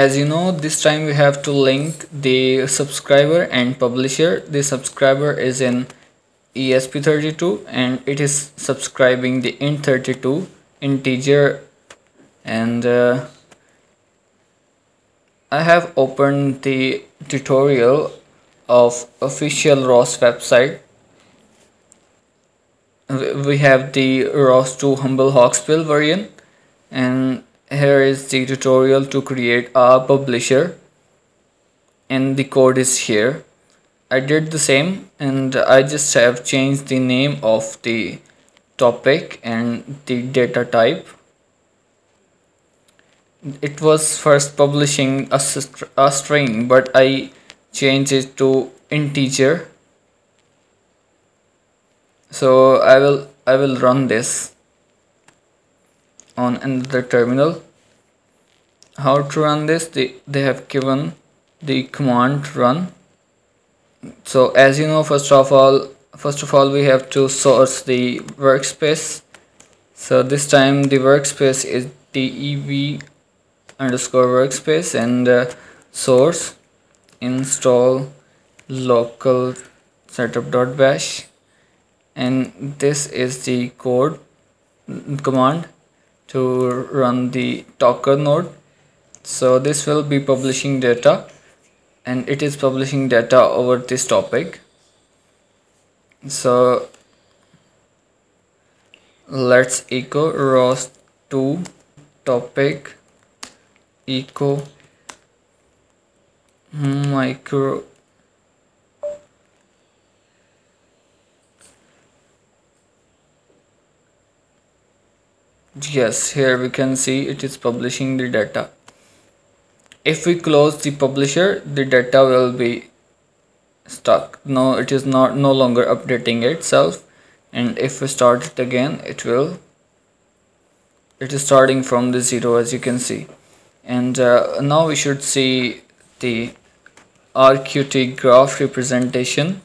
As you know, this time we have to link the subscriber and publisher. The subscriber is in ESP32 and it is subscribing the int32 integer, and I have opened the tutorial of official ROS website. We have the ROS 2 Humble Hawksbill variant, and here is the tutorial to create a publisher, and the code is here. I did the same, and I just have changed the name of the topic and the data type. It was first publishing a string, but I changed it to integer. So I will run this on another terminal. How to run this? They have given the command run. So as you know, first of all we have to source the workspace. So this time the workspace is dev_workspace, and source install local setup.bash, and this is the code command to run the Docker node. So this will be publishing data, and it is publishing data over this topic. So let's echo ROS 2 topic echo micro. Yes, here we can see it is publishing the data. If we close the publisher, the data will be stuck. No, it is no longer updating itself, and if we start it again, it is starting from the zero, as you can see. And now we should see the rqt graph representation.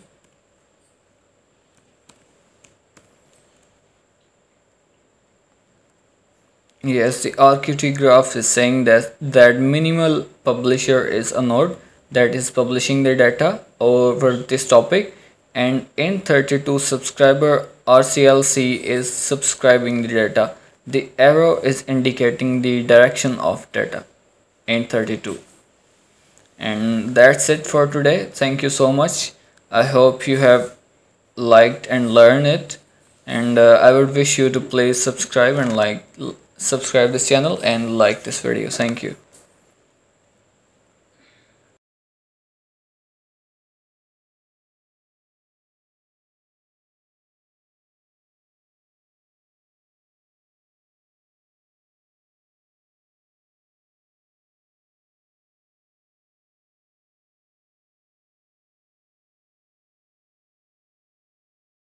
Yes, the rqt graph is saying that minimal publisher is a node that is publishing the data over this topic, and int32 subscriber RCLC is subscribing the data. The arrow is indicating the direction of data, int32. And that's it for today. Thank you so much. I hope you have liked and learned it, and I would wish you to please subscribe this channel and like this video. Thank you.